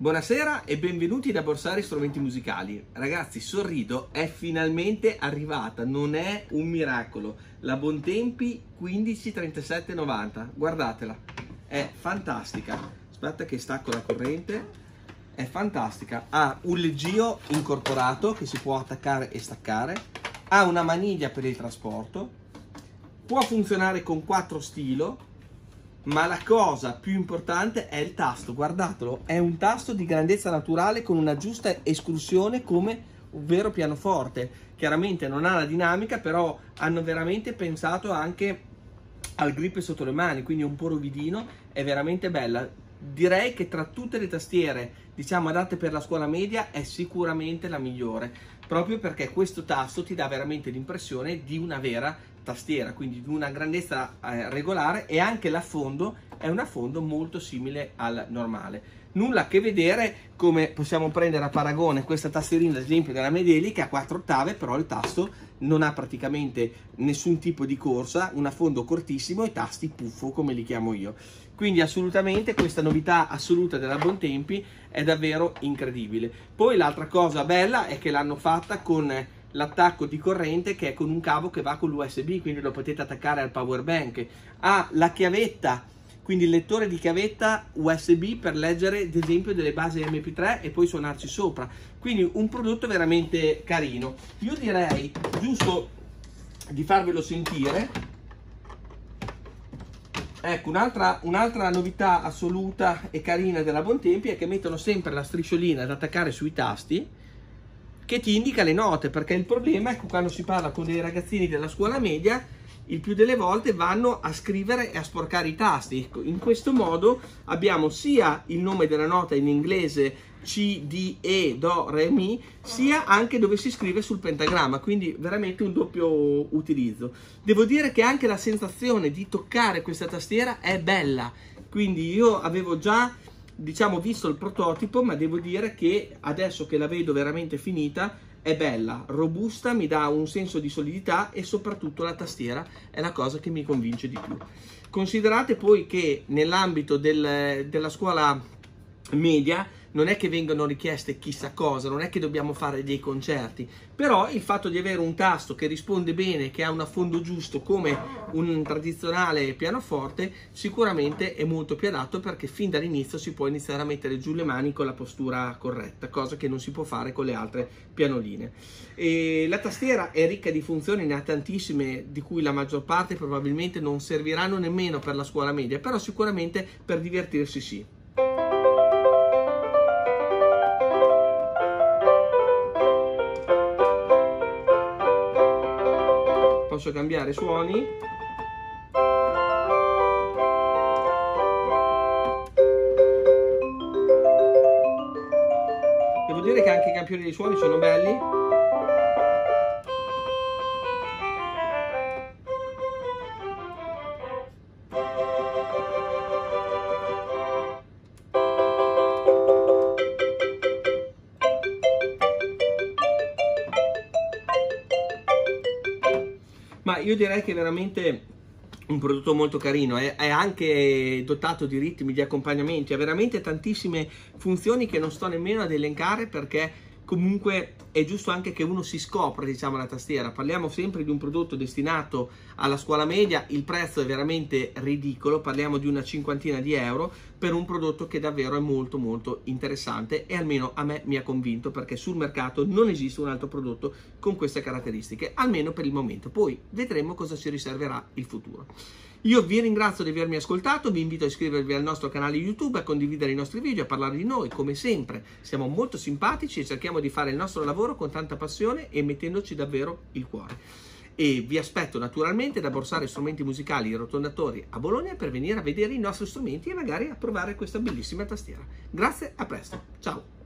Buonasera e benvenuti da Borsari Strumenti Musicali. Ragazzi, sorrido, è finalmente arrivata, non è un miracolo, la Bontempi 153790, guardatela, è fantastica. Aspetta che stacco la corrente, è fantastica, ha un leggio incorporato che si può attaccare e staccare, ha una maniglia per il trasporto, può funzionare con 4 stilo, ma la cosa più importante è il tasto, guardatelo, è un tasto di grandezza naturale con una giusta escursione come un vero pianoforte. Chiaramente non ha la dinamica, però hanno veramente pensato anche al grip sotto le mani, quindi un po' rovidino, è veramente bella. Direi che tra tutte le tastiere, diciamo, adatte per la scuola media, è sicuramente la migliore, proprio perché questo tasto ti dà veramente l'impressione di una vera tastiera, quindi di una grandezza regolare, e anche l'affondo è un affondo molto simile al normale. Nulla a che vedere, come possiamo prendere a paragone questa tastierina ad esempio della Medeli, che ha 4 ottave, però il tasto non ha praticamente nessun tipo di corsa, un affondo cortissimo e tasti puffo come li chiamo io. Quindi assolutamente questa novità assoluta della Bontempi è davvero incredibile. Poi l'altra cosa bella è che l'hanno fatta con l'attacco di corrente, che è con un cavo che va con l'USB, quindi lo potete attaccare al power bank. Ha la chiavetta, quindi il lettore di chiavetta USB per leggere ad esempio delle basi MP3 e poi suonarci sopra. Quindi un prodotto veramente carino. Io direi giusto di farvelo sentire. Ecco, un'altra novità assoluta e carina della Bontempi è che mettono sempre la strisciolina da attaccare sui tasti che ti indica le note, perché il problema è che quando si parla con dei ragazzini della scuola media il più delle volte vanno a scrivere e a sporcare i tasti. Ecco, in questo modo abbiamo sia il nome della nota in inglese C, D, E, Do, Re, Mi, sia anche dove si scrive sul pentagramma, quindi veramente un doppio utilizzo. Devo dire che anche la sensazione di toccare questa tastiera è bella, quindi io avevo già, diciamo, visto il prototipo, ma devo dire che adesso che la vedo veramente finita è bella, robusta, mi dà un senso di solidità e soprattutto la tastiera è la cosa che mi convince di più. Considerate poi che nell'ambito della scuola media non è che vengano richieste chissà cosa, non è che dobbiamo fare dei concerti, però il fatto di avere un tasto che risponde bene, che ha un affondo giusto come un tradizionale pianoforte, sicuramente è molto più adatto, perché fin dall'inizio si può iniziare a mettere giù le mani con la postura corretta, cosa che non si può fare con le altre pianoline. E la tastiera è ricca di funzioni, ne ha tantissime, di cui la maggior parte probabilmente non serviranno nemmeno per la scuola media, però sicuramente per divertirsi sì. Posso cambiare suoni, devo dire che anche i campioni dei suoni sono belli. Ma io direi che è veramente un prodotto molto carino, è anche dotato di ritmi, di accompagnamenti, ha veramente tantissime funzioni che non sto nemmeno ad elencare, perché comunque è giusto anche che uno si scopra, diciamo, la tastiera. Parliamo sempre di un prodotto destinato alla scuola media, il prezzo è veramente ridicolo, parliamo di una cinquantina di euro per un prodotto che davvero è molto molto interessante, e almeno a me mi ha convinto, perché sul mercato non esiste un altro prodotto con queste caratteristiche, almeno per il momento. Poi vedremo cosa ci riserverà il futuro. Io vi ringrazio di avermi ascoltato, vi invito a iscrivervi al nostro canale YouTube, a condividere i nostri video, a parlare di noi. Come sempre siamo molto simpatici e cerchiamo di fare il nostro lavoro con tanta passione e mettendoci davvero il cuore. E vi aspetto naturalmente da Borsari Strumenti Musicali Rotondatori a Bologna per venire a vedere i nostri strumenti e magari a provare questa bellissima tastiera. Grazie, a presto, ciao!